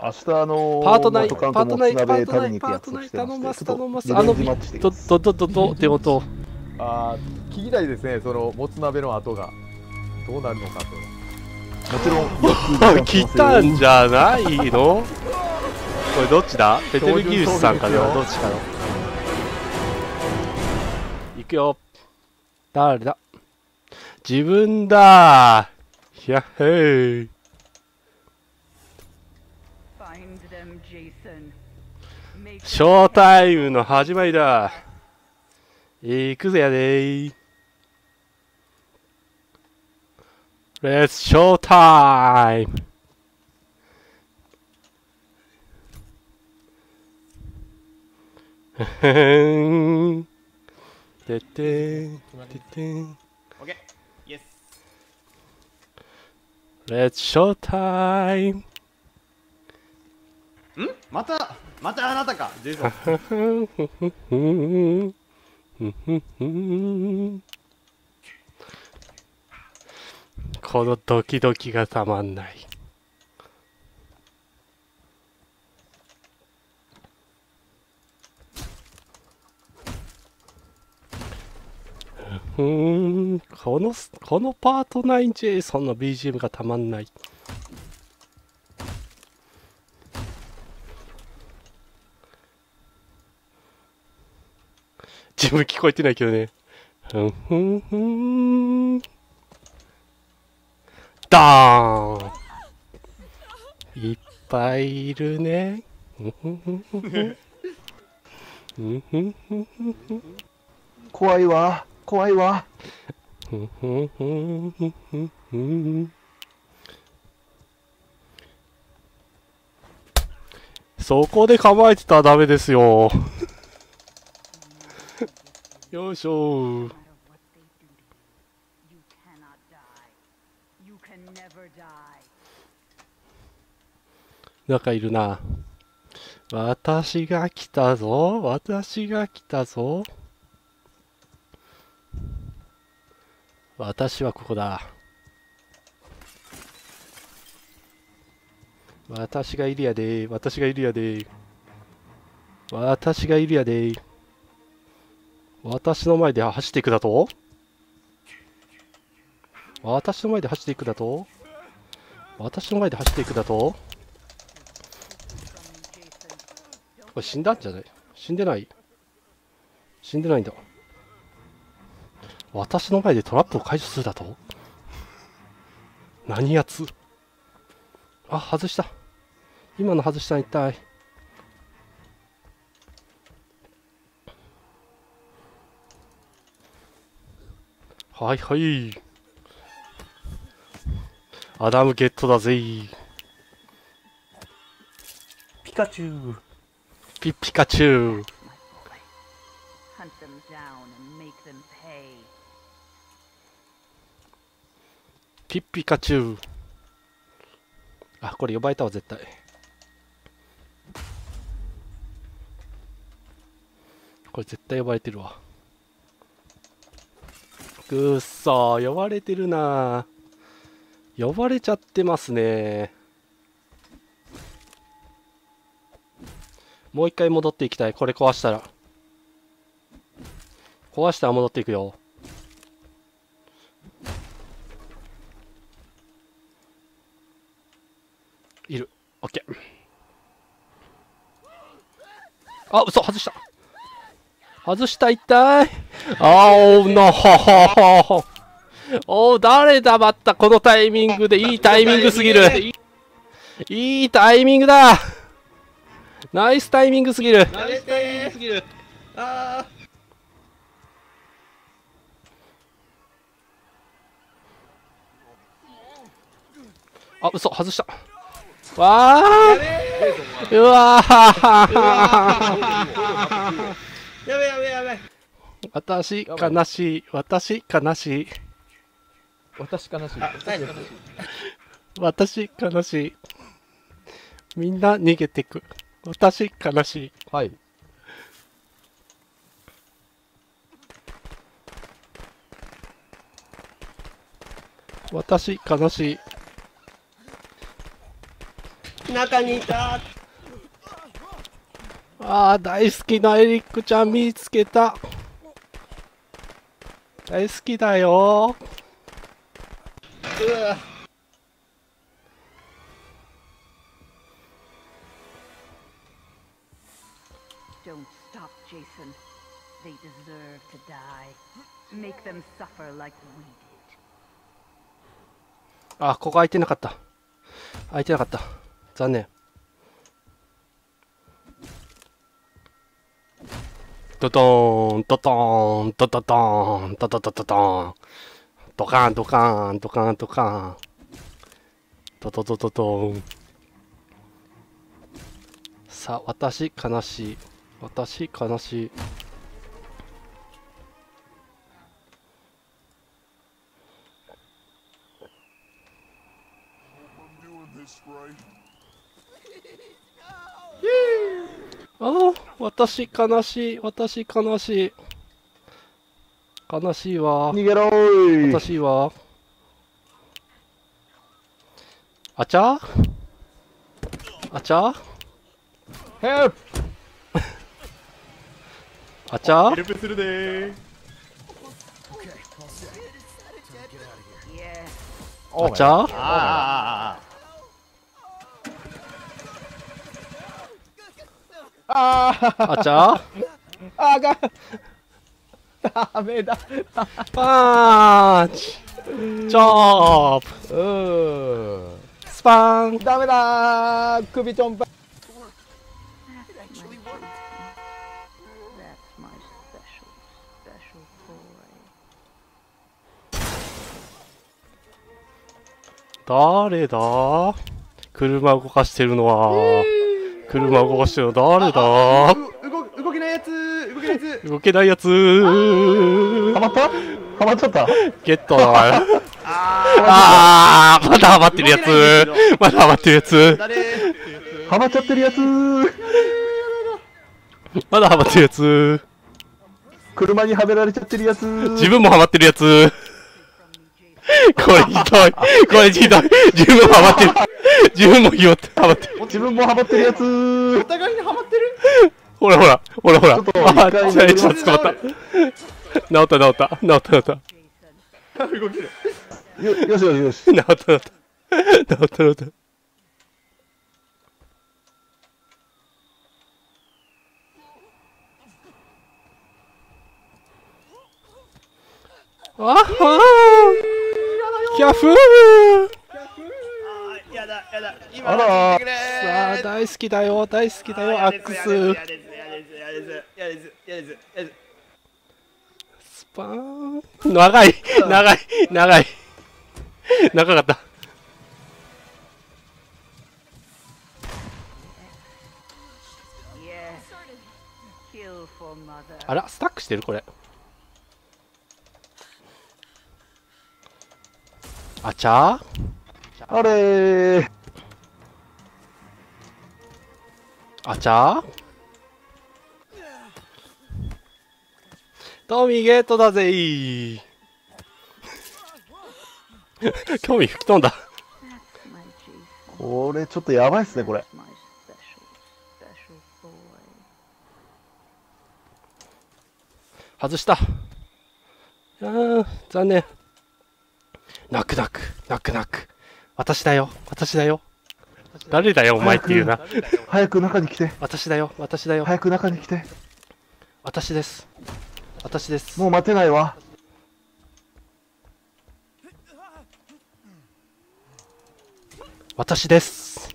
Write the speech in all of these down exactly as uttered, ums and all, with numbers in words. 明日あのー、パートナイト、パートナイト、パートナイト、パートナイト、頼ます、頼ます、あの、と、と、と、と、と、手元。ああ、聞きたいですね、その、もつ鍋の後が、どうなるのかと。もちろん、来たんじゃないのこれどっちだ？ペテルギウスさんかな、どっちかの。いくよ。誰だ？自分だー。やっへー。ショータイムの始まりだ。行くぜやでー。レッツショータイム。てってんてってん。オッケー、イエス。レッツショータイム。ん？また。またあなたかジェイソン。このドキドキがたまんない。うんこのこのパートナインジェイソンの ビージーエム がたまんない。自分聞こえてないけどね。ダーン。いっぱいいるね。怖いわ怖いわ。そこで構えてたらダメですよ。よいしょ。なんかいるな。私が来たぞ。私が来たぞ。私はここだ。私がいるやで。私がいるやで。私がいるやで。私の前で走っていくだと？私の前で走っていくだと？私の前で走っていくだと？これ死んだんじゃない？死んでない？死んでないんだ。私の前でトラップを解除するだと？何やつ？あ、外した。今の外した一体。はいはい。アダムゲットだぜ。ピカチュウ。ピピカチュウ。ピッピカチュウ。あ、これ呼ばれたわ絶対。これ絶対呼ばれてるわ。くっそー、呼ばれてるな。呼ばれちゃってますね。もう一回戻っていきたい。これ壊したら壊したら戻っていくよ。いる。オッケー。あ、嘘、外した。外した、痛い。あおなははは。お、誰だ、またこのタイミングで。いいタイミングすぎる。いいタイミングだ。ナイスタイミングすぎる。ナイスタイミングすぎる。あーあ、嘘、外した。わー、うわー。やべやべやべ。私悲しい。私悲しい。私悲しい。私悲しい。みんな逃げてく。私悲しい。はい。私悲しい。中にいた。あー、大好きなエリックちゃん見つけた。大好きだよー。うわ、あ、ここ開いてなかった、開いてなかった、残念。ドドーンドドーンドドドーンドドドドドーンドカーンドカーンドカーンドカーンドドドドドーン。さあ、私悲しい、私悲しい。あ、私悲しい、私悲しい、悲しいわ、逃げろーい、悲しいわ。あちゃあちゃヘルプあちゃヘルプするでー。あちゃあーあーあちゃあがダメだ。パーンチチョープうースパーンダメだー。首ちょんぱ誰だ。車動かしてるのは、車動かしてるの誰だ。動けないやつ、動けないやつ、動けないやつー。はまった、はまっちゃった、ゲットだわ。あー、まだはまってるやつ、まだはまってるやつ、はまっちゃってるやつ、まだはまってるやつ、車にはめられちゃってるやつ、自分もはまってるやつ。これひどい、これひどい、自分もハマってる、自分もひよってハマってる、自分もハマってるやつー。お互いにハマってる。ほらほらほらほら、あっ、ちょっと捕まった、直った直った直った直った、動けるよ、よしよしよし、直った直った直った直った。ああキャフー。あ、やだやだ。今やってくれー。さあ、大好きだよ、大好きだよ、アックス。やですやですやですやですやですやです。スパーン。長い長い長い。長かった。あら、スタックしてるこれ。あちゃーあれーあちゃートミーゲートだぜー。興味吹き飛んだ。これちょっとやばいっすねこれ。外した。あー、残念。泣く泣く泣く泣く、私だよ私だよ、誰だよお前っていうな。早く中に来て、私だよ私だよ、早く中に来て、私です私です、もう待てないわ。私です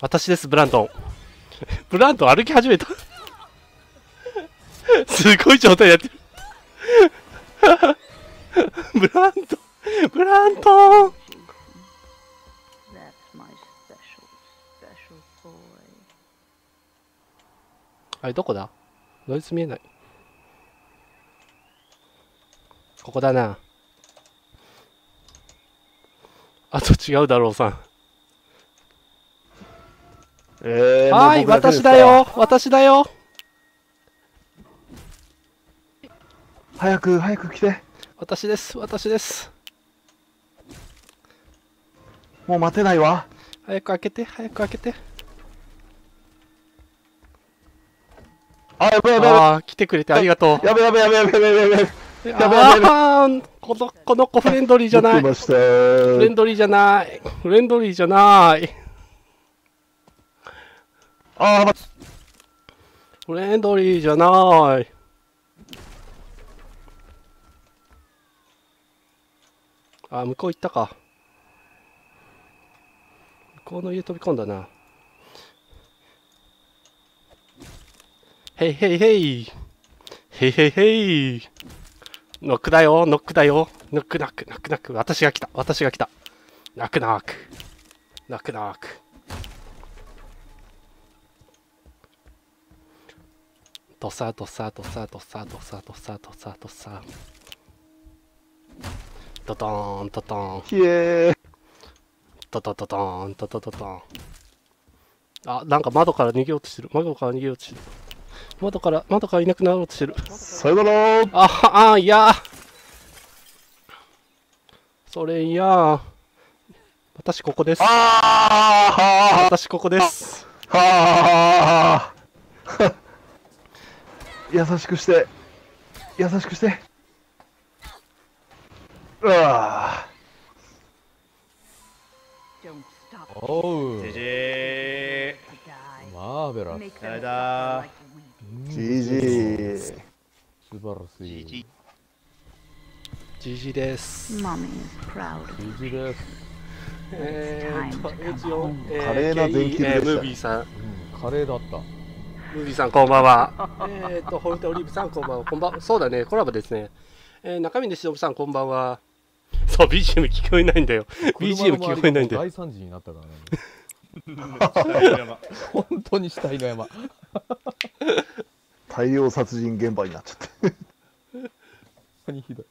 私です、ブランドンブランドン歩き始めた。すごい状態やってる。ブラントブラントあれどこだ、ノイズ見えない。ここだなあ、と違うだろうさん。えー、はい、私だよ私だよ、早く早く来て、私です私です、もう待てないわ。早く開けて、早く開けて。あ、やべやべやべ。あ、来てくれてありがとう。やべやべやべやべやべやべやべ。あー、この、この子フレンドリーじゃない。フレンドリーじゃない。フレンドリーじゃない。あー、フレンドリーじゃない。あ、向こう行ったか。向こうの家飛び込んだな。へいへいへい。へいへいへい。ノックだよ、ノックだよ。ノックノック、ノックノック。私が来た、私が来た。ノックノック。ノックノック。とさとさとさとさとさとさとさとさ。トトーントトーン。イエーイ。トトトトーントトトトーン。あ、なんか窓から逃げようとしてる。窓から逃げようとしてる。窓から、窓からいなくなろうとしてる。さよなら。ああ、いや。それいや。私ここです。ああ、私ここです。ああ。優しくして。優しくして。うわーおうジジーマーベラス誰だジジー素晴らしいジジーですジジーですえーと一応華麗な電気でしたムービーさん華麗だったムービーさんこんばんはえーとホルテオリーブさんこんばんはこんばんはそうだねコラボですねえー中峰忍さんこんばんはそう、ビージーエム 聞こえないんだよ。ビージーエム 聞こえないんだよ。だいさん次になったからね。本当に死体の山。大量殺人現場になっちゃって。本当にひどい。